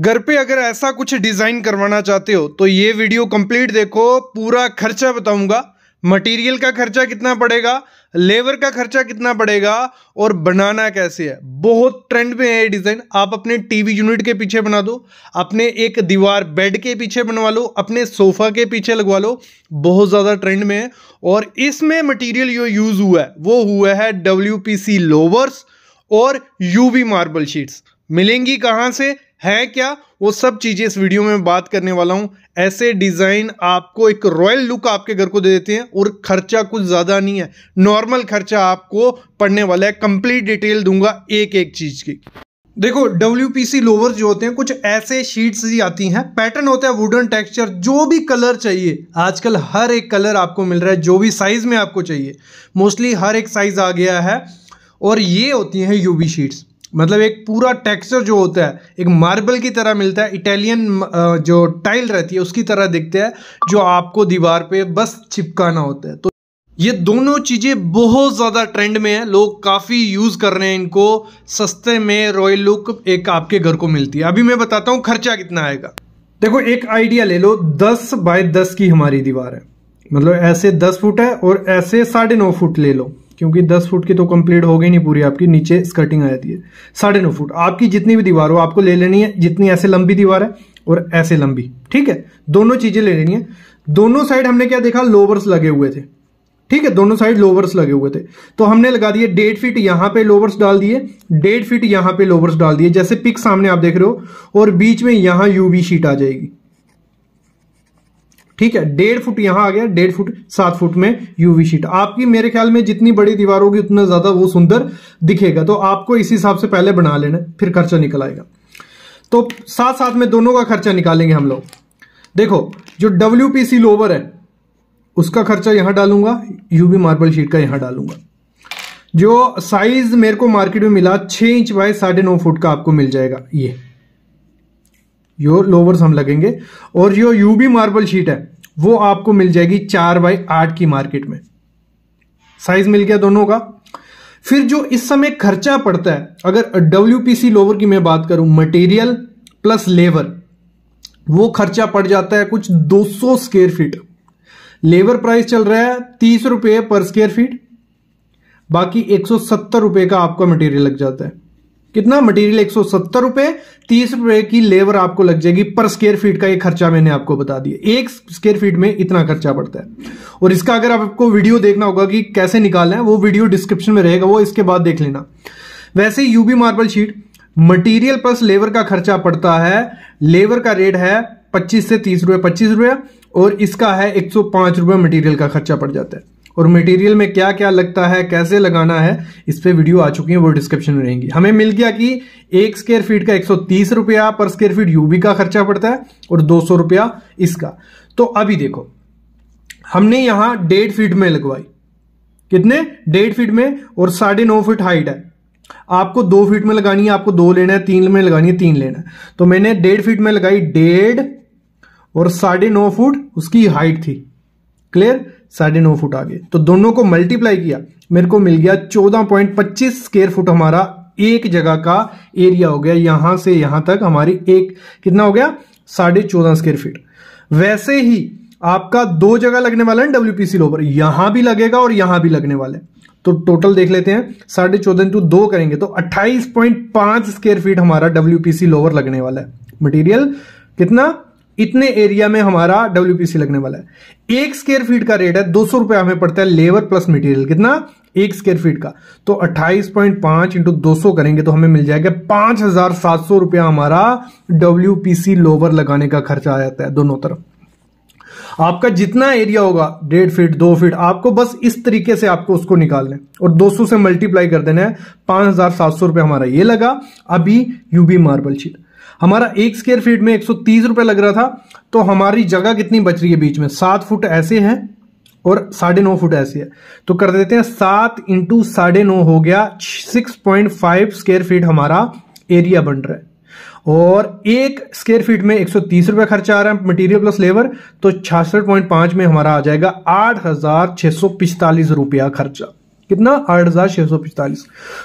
घर पे अगर ऐसा कुछ डिज़ाइन करवाना चाहते हो तो ये वीडियो कंप्लीट देखो, पूरा खर्चा बताऊंगा। मटेरियल का खर्चा कितना पड़ेगा, लेबर का खर्चा कितना पड़ेगा और बनाना कैसे है। बहुत ट्रेंड में है ये डिज़ाइन। आप अपने टीवी यूनिट के पीछे बना दो, अपने एक दीवार बेड के पीछे बनवा लो, अपने सोफ़ा के पीछे लगवा लो, बहुत ज़्यादा ट्रेंड में है। और इसमें मटीरियल जो यूज़ हुआ है वो हुआ है WPC लोवर्स और UV मार्बल शीट्स। मिलेंगी कहाँ से, है क्या, वो सब चीज़ें इस वीडियो में बात करने वाला हूँ। ऐसे डिज़ाइन आपको एक रॉयल लुक आपके घर को दे देते हैं और खर्चा कुछ ज़्यादा नहीं है, नॉर्मल खर्चा आपको पड़ने वाला है। कंप्लीट डिटेल दूंगा एक एक चीज़ की। देखो WPC लोवर्स जो होते हैं कुछ ऐसे शीट्स ही आती हैं, पैटर्न होता है, वुडन टेक्सचर, जो भी कलर चाहिए आजकल हर एक कलर आपको मिल रहा है, जो भी साइज़ में आपको चाहिए, मोस्टली हर एक साइज़ आ गया है। और ये होती हैं UV शीट्स, मतलब एक पूरा टेक्सचर जो होता है एक मार्बल की तरह मिलता है, इटालियन जो टाइल रहती है उसकी तरह दिखता है, जो आपको दीवार पे बस चिपकाना होता है। तो ये दोनों चीज़ें बहुत ज़्यादा ट्रेंड में है, लोग काफ़ी यूज़ कर रहे हैं इनको, सस्ते में रॉयल लुक एक आपके घर को मिलती है। अभी मैं बताता हूँ खर्चा कितना आएगा। देखो एक आइडिया ले लो, 10 बाय 10 की हमारी दीवार है, मतलब ऐसे 10 फुट है और ऐसे 9.5 फुट ले लो, क्योंकि 10 फुट की तो कंप्लीट हो गई नहीं पूरी, आपकी नीचे स्कर्टिंग आ जाती है। 9.5 फुट आपकी जितनी भी दीवार हो आपको ले लेनी है, जितनी ऐसे लंबी दीवार है और ऐसे लंबी, ठीक है, दोनों चीजें ले लेनी है। दोनों साइड हमने क्या देखा, लोवर्स लगे हुए थे, ठीक है, दोनों साइड लोवर्स लगे हुए थे। तो हमने लगा दिए 1.5 फीट यहाँ पे लोवर्स डाल दिए, 1.5 फीट यहाँ पे लोवर्स डाल दिए, जैसे पिक सामने आप देख रहे हो, और बीच में यहाँ UV शीट आ जाएगी, ठीक है। 1.5 फुट यहाँ आ गया, 1.5 फुट 7 फुट में UV शीट। आपकी मेरे ख्याल में जितनी बड़ी दीवार होगी उतना ज्यादा वो सुंदर दिखेगा, तो आपको इस हिसाब से पहले बना लेना, फिर खर्चा निकल आएगा। तो साथ साथ में दोनों का खर्चा निकालेंगे हम लोग। देखो जो WPC लोवर है उसका खर्चा यहाँ डालूंगा, UV मार्बल शीट का यहाँ डालूंगा। जो साइज मेरे को मार्केट में मिला 6 इंच बाय 9.5 फुट का आपको मिल जाएगा, ये यो लोवर्स हम लगेंगे। और जो UV मार्बल शीट है वो आपको मिल जाएगी 4 बाय 8 की मार्केट में, साइज मिल गया दोनों का। फिर जो इस समय खर्चा पड़ता है, अगर WPC लोवर की मैं बात करूं, मटेरियल प्लस लेबर, वो खर्चा पड़ जाता है कुछ 200 स्क्वायर फीट। लेबर प्राइस चल रहा है 30 रुपये पर स्क्वायर फीट, बाकी 170 रुपये का आपका मटेरियल लग जाता है। कितना मटेरियल, 170 रुपये, 30 रुपये की लेबर आपको लग जाएगी पर स्क्वायर फीट का। ये खर्चा मैंने आपको बता दिया, एक स्क्वायर फीट में इतना खर्चा पड़ता है। और इसका अगर आपको वीडियो देखना होगा कि कैसे निकालना है, वो वीडियो डिस्क्रिप्शन में रहेगा, वो इसके बाद देख लेना। वैसे UV marble sheet material plus labour का खर्चा पड़ता है, लेबर का रेट है 25 से 30 रुपये, 25 रुपये, और इसका है 105 रुपये मटीरियल का खर्चा पड़ जाता है। और मटेरियल में क्या क्या लगता है, कैसे लगाना है, इस पर वीडियो आ चुकी है, वो डिस्क्रिप्शन में रहेंगी। हमें मिल गया कि एक स्क्वायर फीट का 130 रुपया पर स्क्वायर फीट UV का खर्चा पड़ता है और 200 रुपया इसका। तो अभी देखो हमने यहाँ 1.5 फीट में लगवाई, कितने, 1.5 फीट में, और 9.5 फीट हाइट है। आपको 2 फीट में लगानी है, आपको 2 लेना है, 3 में लगानी है, 3 लेना है। तो मैंने 1.5 फीट में लगाई 1.5 और 9.5 फुट उसकी हाइट थी, क्लियर, 9.5 फुट आ गए। तो दोनों को मल्टीप्लाई किया, मेरे को मिल गया 14.25 स्क्वायर फुट हमारा एक जगह का एरिया हो गया। यहां से यहां तक हमारी एक कितना हो गया, 14.5 स्क्वायर फीट। वैसे ही आपका 2 जगह लगने वाला है WPC लोवर, यहां भी लगेगा और यहां भी लगने वाला है। तो टोटल देख लेते हैं, 14.5 × 2 करेंगे तो 28.5 स्क्वायर फीट हमारा WPC लोवर लगने वाला है। मटीरियल कितना, इतने एरिया में हमारा WPC लगने वाला है। एक स्क्वायर फीट का रेट है 200 रुपये, हमें पड़ता है लेबर प्लस मटेरियल, कितना, एक स्क्वायर फीट का। तो 28.5 × 200 करेंगे तो हमें मिल जाएगा 5,700 रुपया हमारा WPC लोवर लगाने का खर्चा आ जाता है। दोनों तरफ आपका जितना एरिया होगा 1.5 फीट, 2 फीट, आपको बस इस तरीके से आपको उसको निकालना है और 200 से मल्टीप्लाई कर देना है। 5,700 रुपये हमारा ये लगा। अभी UV मार्बल शीट हमारा एक स्क्वायर फीट में 130 रुपये लग रहा था, तो हमारी जगह कितनी बच रही है, बीच में 7 फुट ऐसे हैं और 9.5 फुट ऐसे है, तो कर देते हैं 7 × 9.5 हो गया, 6.5 स्क्वायर फीट हमारा एरिया बन रहा है। और एक स्क्वायर फीट में 130 रुपये खर्चा आ रहा है मटेरियल प्लस लेबर, तो 66.5 में हमारा आ जाएगा 8,645 रुपया खर्चा। कितना 8,645।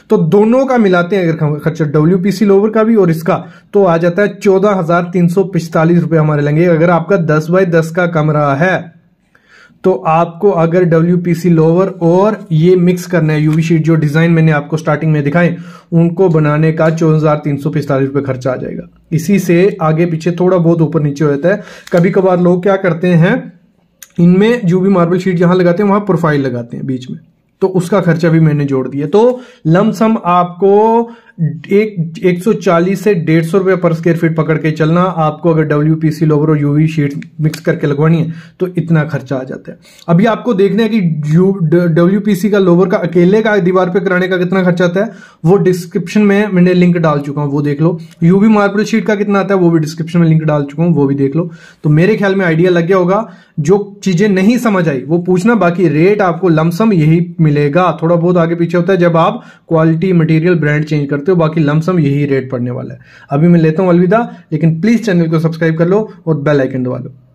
तो दोनों का मिलाते हैं अगर खर्चा WPC लोवर का भी और इसका, तो आ जाता है 14,345 रुपए हमारे लगे। अगर आपका 10x10 का कमरा है तो आपको अगर WPC लोवर और ये मिक्स करना है, यूवी शीट जो डिजाइन मैंने आपको स्टार्टिंग में दिखाएं उनको बनाने का 14,345 रुपए खर्चा आ जाएगा। इसी से आगे पीछे थोड़ा बहुत ऊपर नीचे हो जाता है। कभी कभार लोग क्या करते हैं, इनमें यूवी मार्बल शीट जहां लगाते हैं वहां प्रोफाइल लगाते हैं बीच में, तो उसका खर्चा भी मैंने जोड़ दिया। तो लमसम आपको 140 से 150 रुपये पर स्क्वायर फीट पकड़ के चलना, आपको अगर WPC लोवर और यूवी शीट मिक्स करके लगवानी है तो इतना खर्चा आ जाता है। अभी आपको देखना है कि WPC का लोवर का अकेले का दीवार पे कराने का कितना खर्चा आता है, वो डिस्क्रिप्शन में मैंने लिंक डाल चुका हूँ, वो देख लो। यूवी मार्बल शीट का कितना आता है वो भी डिस्क्रिप्शन में लिंक डाल चुका हूँ, वो भी देख लो। तो मेरे ख्याल में आइडिया लग गया होगा। जो चीजें नहीं समझ आई वो पूछना, बाकी रेट आपको लमसम यही मिलेगा। थोड़ा बहुत आगे पीछे होता है जब आप क्वालिटी मटेरियल ब्रांड चेंज करते, तो बाकी लमसम यही रेट पड़ने वाला है। अभी मैं लेता हूं अलविदा, लेकिन प्लीज चैनल को सब्सक्राइब कर लो और बेल आइकन दबा लो।